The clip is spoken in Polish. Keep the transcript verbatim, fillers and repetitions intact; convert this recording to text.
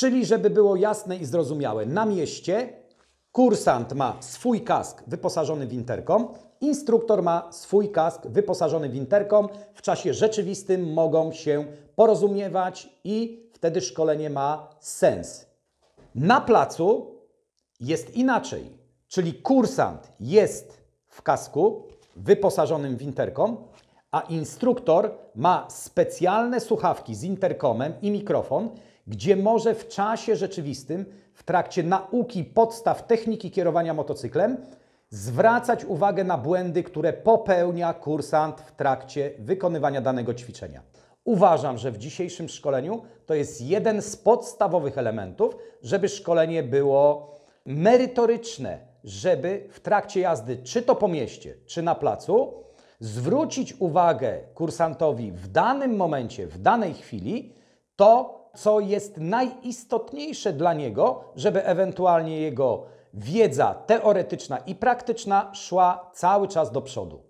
Czyli, żeby było jasne i zrozumiałe, na mieście kursant ma swój kask wyposażony w interkom, instruktor ma swój kask wyposażony w interkom, w czasie rzeczywistym mogą się porozumiewać i wtedy szkolenie ma sens. Na placu jest inaczej, czyli kursant jest w kasku wyposażonym w interkom, a instruktor ma specjalne słuchawki z interkomem i mikrofon, gdzie może w czasie rzeczywistym, w trakcie nauki podstaw techniki kierowania motocyklem, zwracać uwagę na błędy, które popełnia kursant w trakcie wykonywania danego ćwiczenia. Uważam, że w dzisiejszym szkoleniu to jest jeden z podstawowych elementów, żeby szkolenie było merytoryczne, żeby w trakcie jazdy, czy to po mieście, czy na placu, zwrócić uwagę kursantowi w danym momencie, w danej chwili, to co jest najistotniejsze dla niego, żeby ewentualnie jego wiedza teoretyczna i praktyczna szła cały czas do przodu.